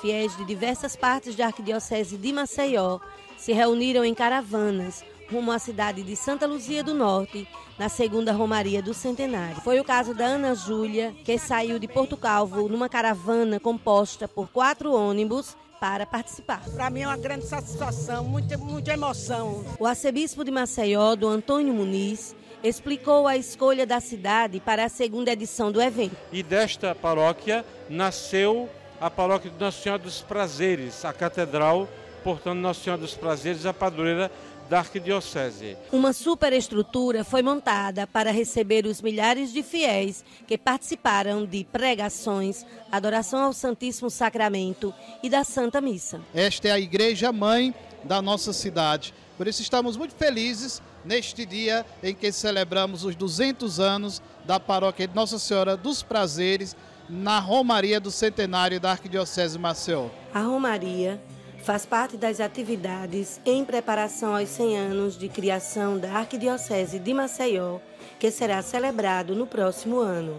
Fiéis de diversas partes da Arquidiocese de Maceió se reuniram em caravanas rumo à cidade de Santa Luzia do Norte, na segunda Romaria do Centenário. Foi o caso da Ana Júlia, que saiu de Porto Calvo numa caravana composta por 4 ônibus para participar. Para mim é uma grande satisfação, muita emoção. O arcebispo de Maceió, Dom Antônio Muniz, explicou a escolha da cidade para a segunda edição do evento. E desta paróquia nasceu a paróquia de Nossa Senhora dos Prazeres, a catedral, portanto, Nossa Senhora dos Prazeres, a padroeira da Arquidiocese. Uma superestrutura foi montada para receber os milhares de fiéis que participaram de pregações, adoração ao Santíssimo Sacramento e da Santa Missa. Esta é a igreja mãe da nossa cidade. Por isso estamos muito felizes neste dia em que celebramos os 200 anos da paróquia de Nossa Senhora dos Prazeres, na Romaria do Centenário da Arquidiocese de Maceió. A Romaria faz parte das atividades em preparação aos 100 anos de criação da Arquidiocese de Maceió, que será celebrado no próximo ano.